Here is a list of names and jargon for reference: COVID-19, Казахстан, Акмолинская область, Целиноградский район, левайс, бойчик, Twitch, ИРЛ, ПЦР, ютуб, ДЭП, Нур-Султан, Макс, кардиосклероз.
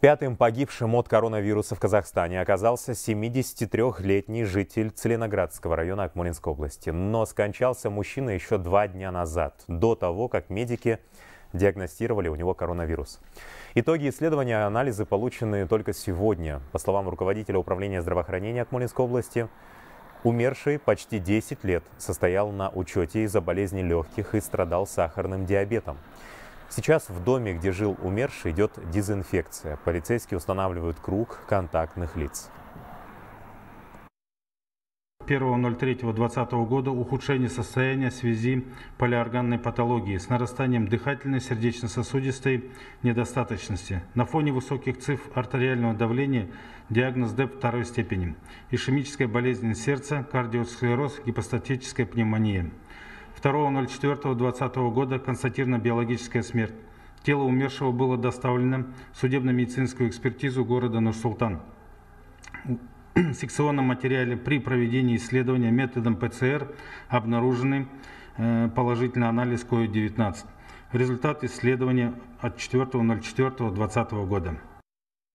Пятым погибшим от коронавируса в Казахстане оказался 73-летний житель Целиноградского района Акмолинской области. Но скончался мужчина еще 2 дня назад, до того, как медики диагностировали у него коронавирус. Итоги исследования и анализы получены только сегодня. По словам руководителя управления здравоохранения Акмолинской области, умерший почти 10 лет состоял на учете из-за болезни легких и страдал сахарным диабетом. Сейчас в доме, где жил умерший, идет дезинфекция. Полицейские устанавливают круг контактных лиц. 1.03.2020 года ухудшение состояния в связи с полиорганной патологией с нарастанием дыхательной, сердечно-сосудистой недостаточности. На фоне высоких цифр артериального давления диагноз ДЭП 2 степени. Ишемическая болезнь сердца, кардиосклероз, гипостатическая пневмония. 2.04.2020 года констатирована биологическая смерть. Тело умершего было доставлено в судебно-медицинскую экспертизу города Нур-Султан. В секционном материале при проведении исследования методом ПЦР обнаружены положительный анализ COVID-19. Результат исследования от 4.04.2020 года.